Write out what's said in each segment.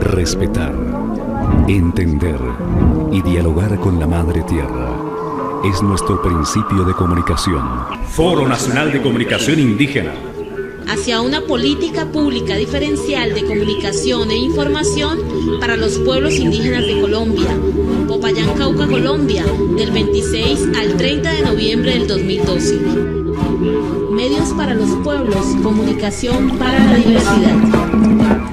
Respetar, entender y dialogar con la Madre Tierra es nuestro principio de comunicación. Foro Nacional de Comunicación Indígena. Hacia una política pública diferencial de comunicación e información para los pueblos indígenas de Colombia. Popayán, Cauca, Colombia, del 26 al 30 de noviembre del 2012. Medios para los pueblos, comunicación para la diversidad.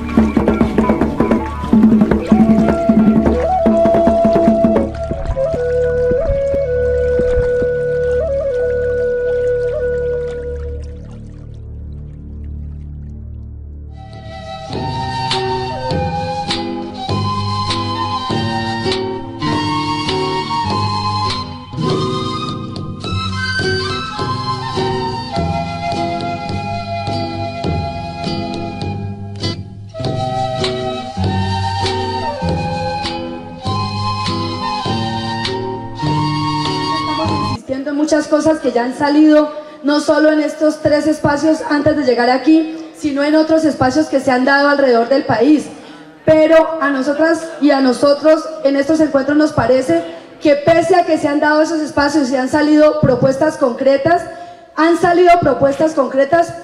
Muchas cosas que ya han salido, no solo en estos tres espacios antes de llegar aquí, sino en otros espacios que se han dado alrededor del país. Pero a nosotras y a nosotros en estos encuentros nos parece que pese a que se han dado esos espacios y han salido propuestas concretas,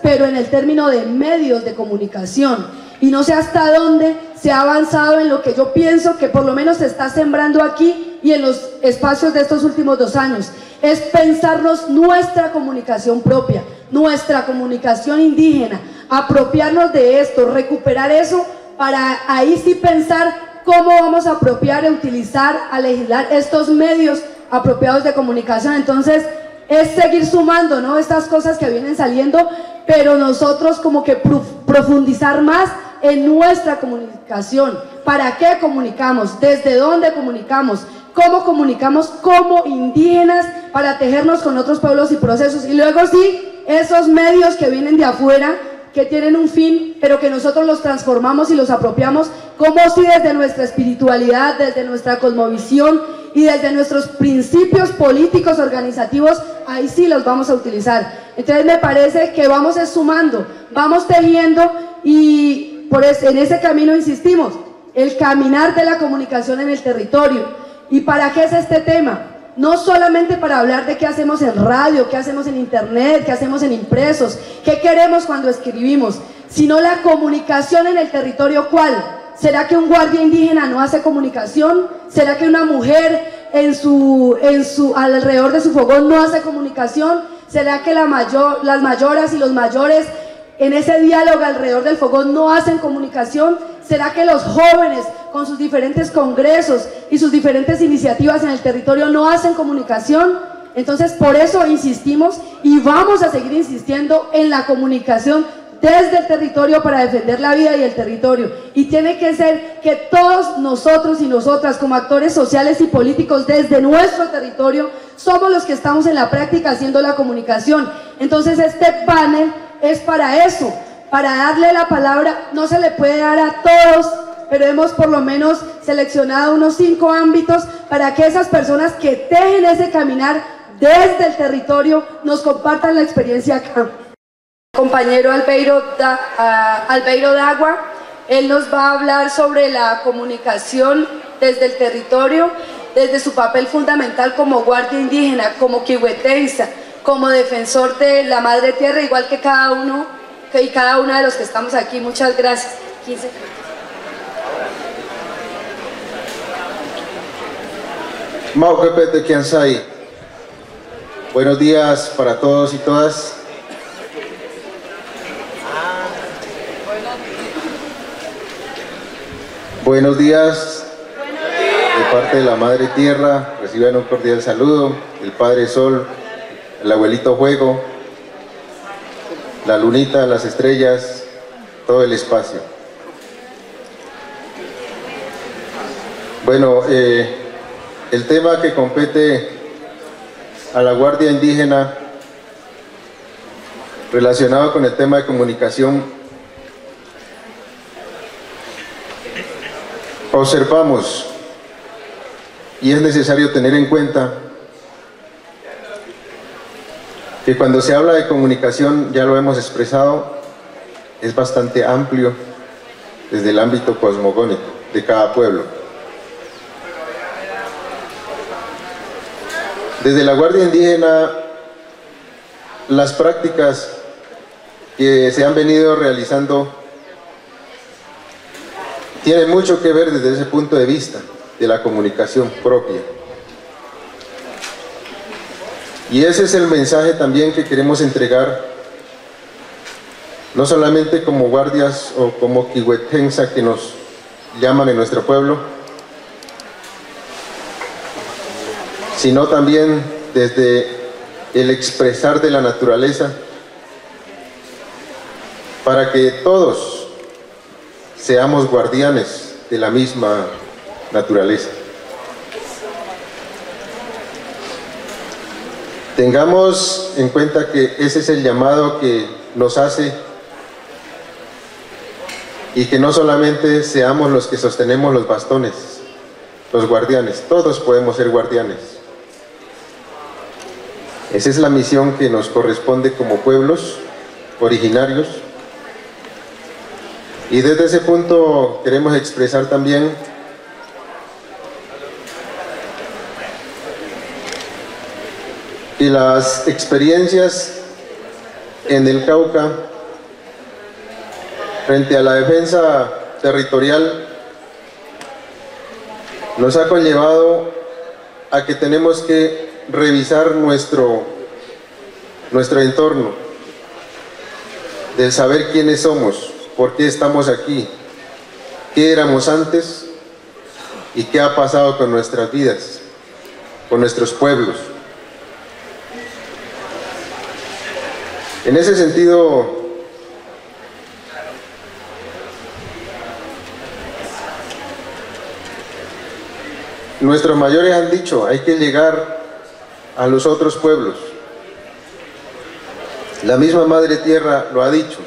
pero en el término de medios de comunicación. Y no sé hasta dónde se ha avanzado en lo que yo pienso que por lo menos se está sembrando aquí y en los espacios de estos últimos 2 años. Es pensarnos nuestra comunicación propia, nuestra comunicación indígena, apropiarnos de esto, recuperar eso, para ahí sí pensar cómo vamos a apropiar, a utilizar, a legislar estos medios apropiados de comunicación. Entonces, es seguir sumando, ¿no?, estas cosas que vienen saliendo, pero nosotros como que profundizar más en nuestra comunicación. ¿Para qué comunicamos? ¿Desde dónde comunicamos? ¿Cómo comunicamos como indígenas para tejernos con otros pueblos y procesos? Y luego sí, esos medios que vienen de afuera, que tienen un fin, pero que nosotros los transformamos y los apropiamos, como si desde nuestra espiritualidad, desde nuestra cosmovisión y desde nuestros principios políticos, organizativos, ahí sí los vamos a utilizar. Entonces me parece que vamos sumando, vamos tejiendo y en ese camino insistimos, el caminar de la comunicación en el territorio. ¿Y para qué es este tema? No solamente para hablar de qué hacemos en radio, qué hacemos en internet, qué hacemos en impresos, qué queremos cuando escribimos, sino la comunicación en el territorio. ¿Cuál? ¿Será que un guardia indígena no hace comunicación? ¿Será que una mujer alrededor de su fogón no hace comunicación? ¿Será que las mayoras y los mayores en ese diálogo alrededor del fogón no hacen comunicación? ¿Será que los jóvenes con sus diferentes congresos y sus diferentes iniciativas en el territorio no hacen comunicación? Entonces por eso insistimos y vamos a seguir insistiendo en la comunicación desde el territorio para defender la vida y el territorio. Y tiene que ser que todos nosotros y nosotras como actores sociales y políticos desde nuestro territorio somos los que estamos en la práctica haciendo la comunicación. Entonces este panel es para eso, para darle la palabra. No se le puede dar a todos, pero hemos por lo menos seleccionado unos 5 ámbitos para que esas personas que tejen ese caminar desde el territorio nos compartan la experiencia acá. El compañero Albeiro Dagua, él nos va a hablar sobre la comunicación desde el territorio, desde su papel fundamental como guardia indígena, como quihuetensa, como defensor de la Madre Tierra, igual que cada uno y cada una de los que estamos aquí. Muchas gracias. 15 minutos. Mao Pepe de Kiansai. Buenos días para todos y todas. Buenos días. De parte de la Madre Tierra, reciban un cordial saludo. El Padre Sol, el abuelito Fuego, la lunita, las estrellas, todo el espacio. Bueno, el tema que compete a la Guardia Indígena relacionado con el tema de comunicación observamos, y es necesario tener en cuenta, que cuando se habla de comunicación, ya lo hemos expresado, es bastante amplio desde el ámbito cosmogónico de cada pueblo. Desde la Guardia Indígena, las prácticas que se han venido realizando tienen mucho que ver desde ese punto de vista de la comunicación propia. Y ese es el mensaje también que queremos entregar, no solamente como guardias o como quihuetensa que nos llaman en nuestro pueblo, sino también desde el expresar de la naturaleza, para que todos seamos guardianes de la misma naturaleza. Tengamos en cuenta que ese es el llamado que nos hace, y que no solamente seamos los que sostenemos los bastones, los guardianes, todos podemos ser guardianes. Esa es la misión que nos corresponde como pueblos originarios, y desde ese punto queremos expresar también que las experiencias en el Cauca frente a la defensa territorial nos ha conllevado a que tenemos que revisar nuestro entorno, del saber quiénes somos, por qué estamos aquí, qué éramos antes y qué ha pasado con nuestras vidas, con nuestros pueblos. En ese sentido, nuestros mayores han dicho, hay que llegar a los otros pueblos. La misma Madre Tierra lo ha dicho,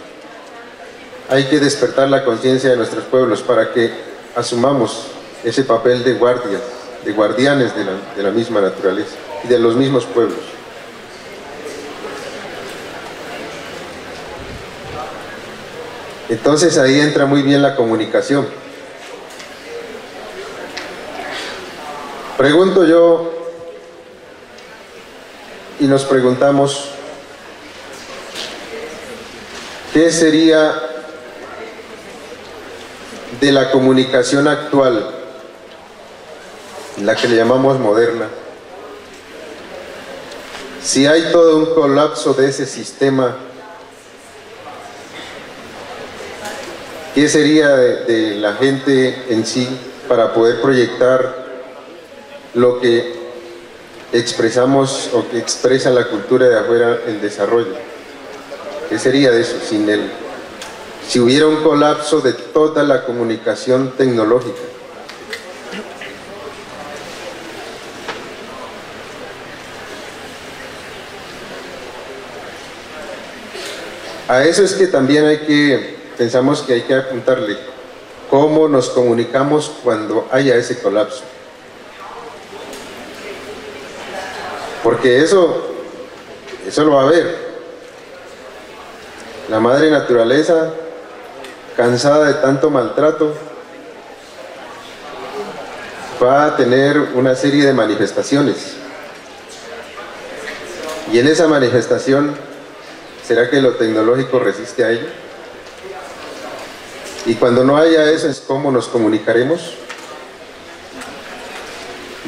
hay que despertar la conciencia de nuestros pueblos para que asumamos ese papel de guardias, de guardianes de la misma naturaleza y de los mismos pueblos. Entonces ahí entra muy bien la comunicación. Pregunto yo, y nos preguntamos, ¿qué sería de la comunicación actual, la que le llamamos moderna, si hay todo un colapso de ese sistema? ¿Qué sería de la gente en sí para poder proyectar lo que expresamos o que expresa la cultura de afuera, el desarrollo? ¿Qué sería de eso sin él? Si hubiera un colapso de toda la comunicación tecnológica. A eso es que también pensamos que hay que apuntarle cómo nos comunicamos cuando haya ese colapso. Porque eso lo va a ver. La madre naturaleza, cansada de tanto maltrato, va a tener una serie de manifestaciones. Y en esa manifestación, ¿será que lo tecnológico resiste a ello? Y cuando no haya eso, es cómo nos comunicaremos.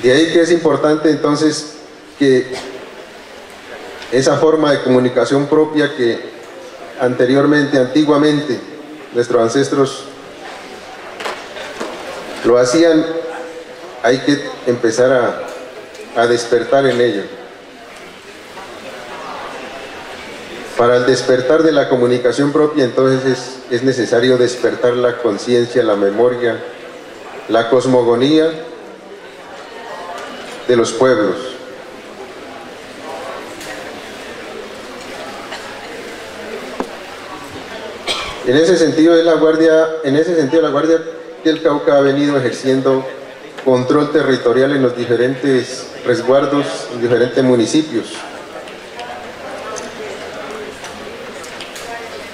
De ahí que es importante entonces que esa forma de comunicación propia que antiguamente, nuestros ancestros lo hacían, hay que empezar a despertar en ello. Para el despertar de la comunicación propia, entonces es necesario despertar la conciencia, la memoria, la cosmogonía de los pueblos. En ese sentido la Guardia que el Cauca ha venido ejerciendo control territorial en los diferentes resguardos, en diferentes municipios.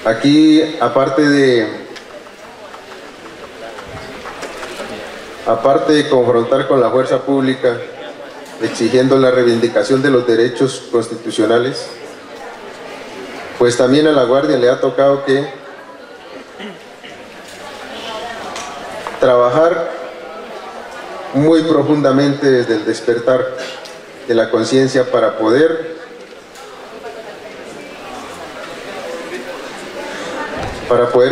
Aquí, aparte de confrontar con la fuerza pública, exigiendo la reivindicación de los derechos constitucionales, pues también a la Guardia le ha tocado que trabajar muy profundamente desde el despertar de la conciencia para poder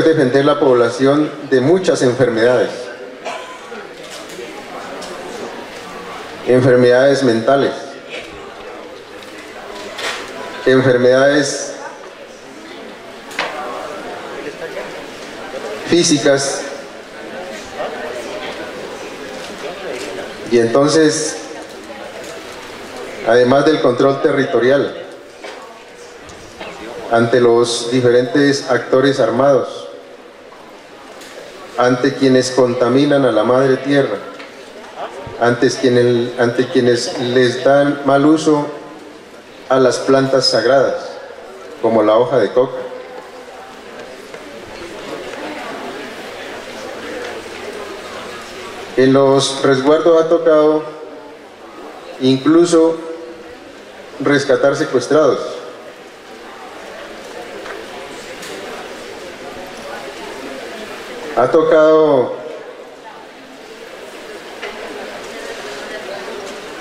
defender la población de muchas enfermedades. Enfermedades mentales, enfermedades físicas, y entonces, además del control territorial ante los diferentes actores armados, ante quienes contaminan a la Madre Tierra, ante quienes les dan mal uso a las plantas sagradas, como la hoja de coca. En los resguardos ha tocado incluso rescatar secuestrados. Ha tocado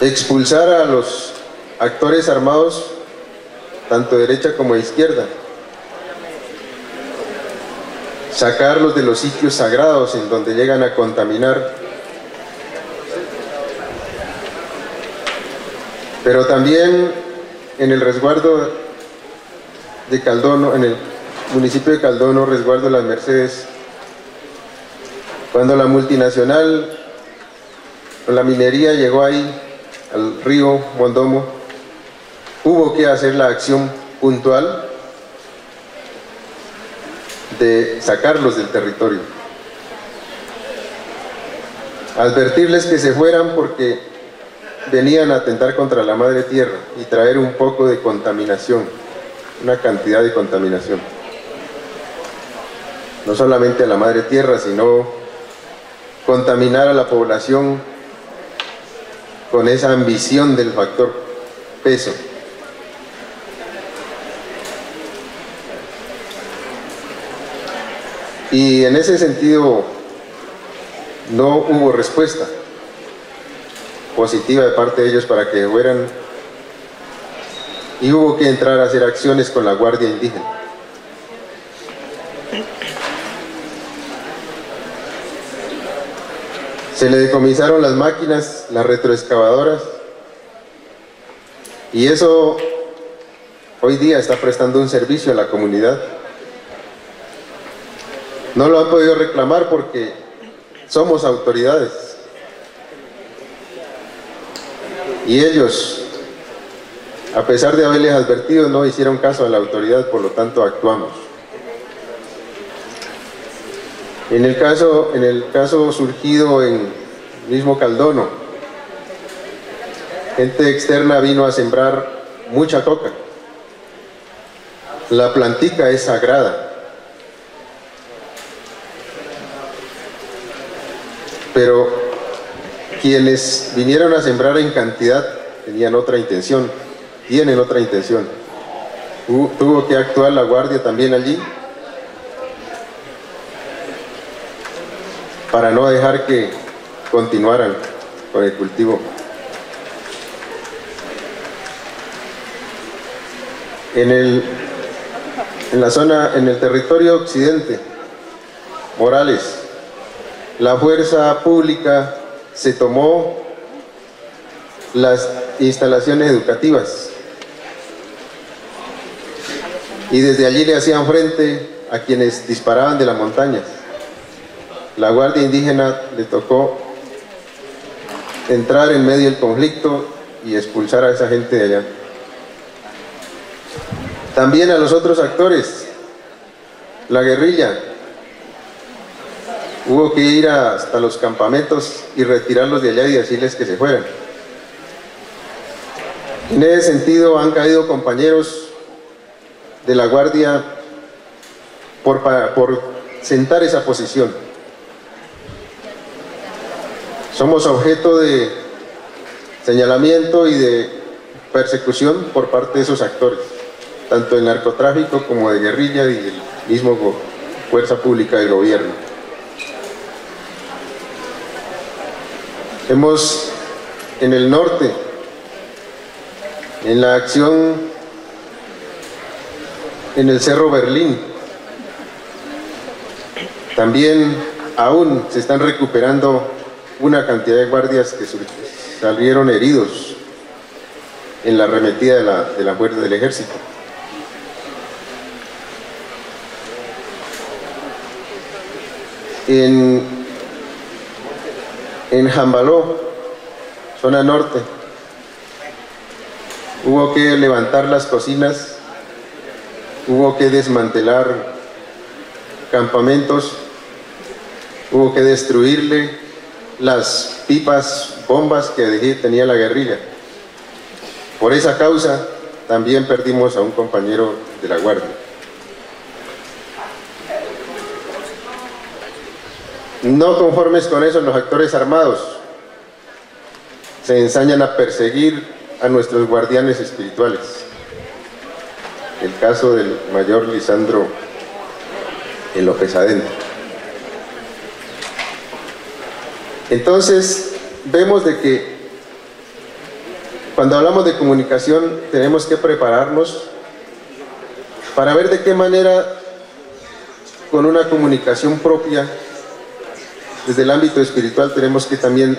expulsar a los actores armados, tanto derecha como izquierda, sacarlos de los sitios sagrados en donde llegan a contaminar, pero también en el resguardo de Caldono, en el municipio de Caldono, resguardo de las Mercedes, cuando la multinacional, la minería llegó ahí, al río Mondomo, hubo que hacer la acción puntual de sacarlos del territorio, advertirles que se fueran porque venían a atentar contra la Madre Tierra y traer un poco de contaminación, una cantidad de contaminación, no solamente a la Madre Tierra, sino contaminar a la población con esa ambición del factor peso. Y en ese sentido no hubo respuesta positiva de parte de ellos para que fueran, y hubo que entrar a hacer acciones con la Guardia Indígena. Se le decomisaron las máquinas, las retroexcavadoras, y eso hoy día está prestando un servicio a la comunidad. No lo han podido reclamar porque somos autoridades, y ellos, a pesar de haberles advertido, no hicieron caso a la autoridad, por lo tanto actuamos. En el caso surgido en el mismo Caldono, gente externa vino a sembrar mucha coca. La plantica es sagrada, pero quienes vinieron a sembrar en cantidad tenían otra intención, tienen otra intención. Tuvo que actuar la Guardia también allí, para no dejar que continuaran con el cultivo. En el territorio occidente, Morales, la fuerza pública se tomó las instalaciones educativas y desde allí le hacían frente a quienes disparaban de las montañas. La Guardia Indígena le tocó entrar en medio del conflicto y expulsar a esa gente de allá. También a los otros actores, la guerrilla, hubo que ir hasta los campamentos y retirarlos de allá y decirles que se fueran. En ese sentido han caído compañeros de la Guardia por sentar esa posición. Somos objeto de señalamiento y de persecución por parte de esos actores, tanto del narcotráfico como de guerrilla y del mismo fuerza pública del gobierno. Hemos, en el norte, en la acción en el Cerro Berlín, también aún se están recuperando una cantidad de guardias que salieron heridos en la arremetida de la muerte del ejército. En Jambaló, zona norte, hubo que levantar las cocinas, hubo que desmantelar campamentos, hubo que destruirle las pipas, bombas que tenía la guerrilla. Por esa causa también perdimos a un compañero de la Guardia. No conformes con eso, los actores armados se ensañan a perseguir a nuestros guardianes espirituales. El caso del mayor Lisandro en López adentro. Entonces, vemos de que cuando hablamos de comunicación tenemos que prepararnos para ver de qué manera, con una comunicación propia desde el ámbito espiritual, tenemos que también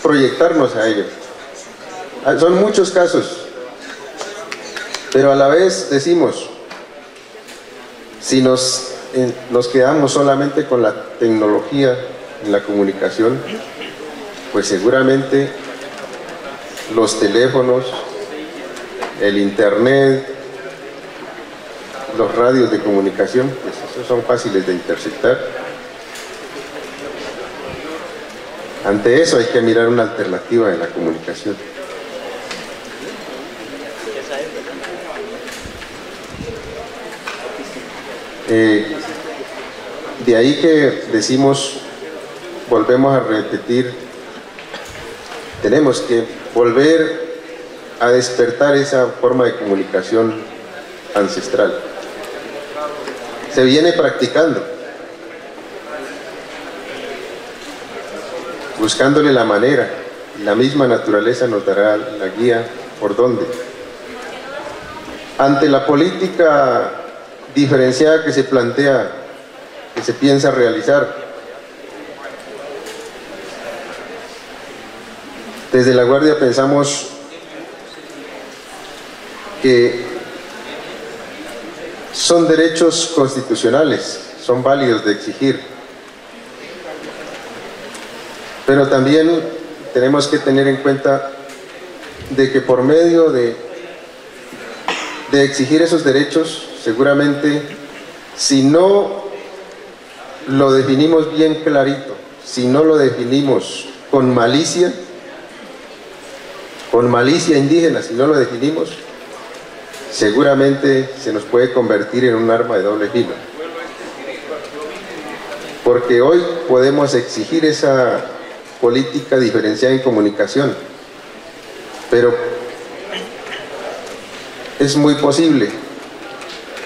proyectarnos a ello. Son muchos casos, pero a la vez decimos, si nos quedamos solamente con la tecnología en la comunicación, pues seguramente los teléfonos, el internet, los radios de comunicación, pues esos son fáciles de interceptar. Ante eso hay que mirar una alternativa de la comunicación. De ahí que decimos, volvemos a repetir, tenemos que volver a despertar esa forma de comunicación ancestral. Se viene practicando, buscándole la manera, la misma naturaleza nos dará la guía por dónde. Ante la política diferenciada que se plantea, que se piensa realizar, desde la Guardia pensamos que son derechos constitucionales, son válidos de exigir. Pero también tenemos que tener en cuenta de que por medio de exigir esos derechos, seguramente si no lo definimos bien clarito, si no lo definimos con malicia indígena, si no lo definimos, seguramente se nos puede convertir en un arma de doble filo. Porque hoy podemos exigir esa política diferenciada en comunicación, pero es muy posible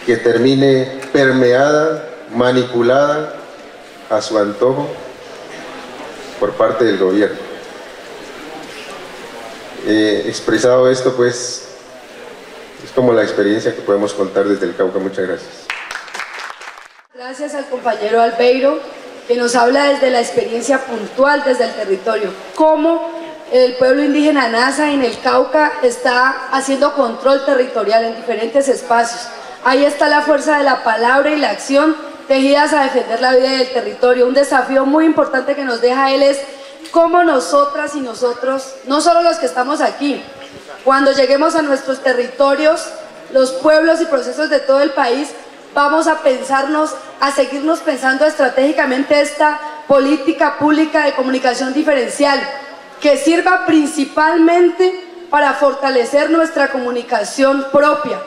que termine permeada, manipulada a su antojo por parte del gobierno. Expresado esto, pues, es como la experiencia que podemos contar desde el Cauca. Muchas gracias. Gracias al compañero Albeiro, que nos habla desde la experiencia puntual desde el territorio, cómo el pueblo indígena Nasa en el Cauca está haciendo control territorial en diferentes espacios. Ahí está la fuerza de la palabra y la acción tejidas a defender la vida del territorio. Un desafío muy importante que nos deja él es cómo nosotras y nosotros, no solo los que estamos aquí, cuando lleguemos a nuestros territorios, los pueblos y procesos de todo el país, vamos a pensarnos, a seguirnos pensando estratégicamente esta política pública de comunicación diferencial, que sirva principalmente para fortalecer nuestra comunicación propia,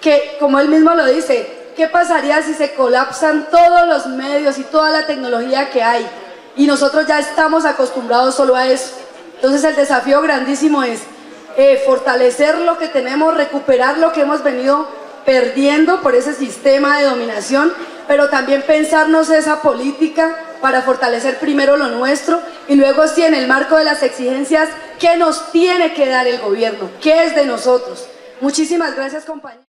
que, como él mismo lo dice, ¿qué pasaría si se colapsan todos los medios y toda la tecnología que hay? Y nosotros ya estamos acostumbrados solo a eso. Entonces el desafío grandísimo es fortalecer lo que tenemos, recuperar lo que hemos venido perdiendo por ese sistema de dominación, pero también pensarnos esa política para fortalecer primero lo nuestro y luego sí, en el marco de las exigencias, ¿qué nos tiene que dar el gobierno? ¿Qué es de nosotros? Muchísimas gracias, compañeros.